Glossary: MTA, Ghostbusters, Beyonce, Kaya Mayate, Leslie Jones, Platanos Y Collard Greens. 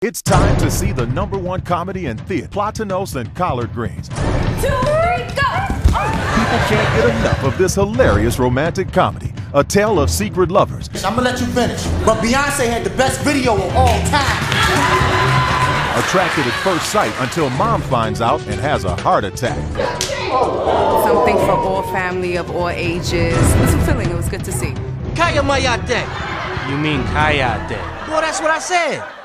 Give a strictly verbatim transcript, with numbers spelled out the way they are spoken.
It's time to see the number one comedy in theater, Platanos and Collard Greens. Two, three, go! Oh. People can't get enough of this hilarious romantic comedy, a tale of secret lovers. I'm gonna let you finish, but Beyonce had the best video of all time. Attracted at first sight until mom finds out and has a heart attack. Something for all family of all ages. It was fulfilling, it was good to see. Kaya Mayate. You mean Kaya Day? Well, that's what I said.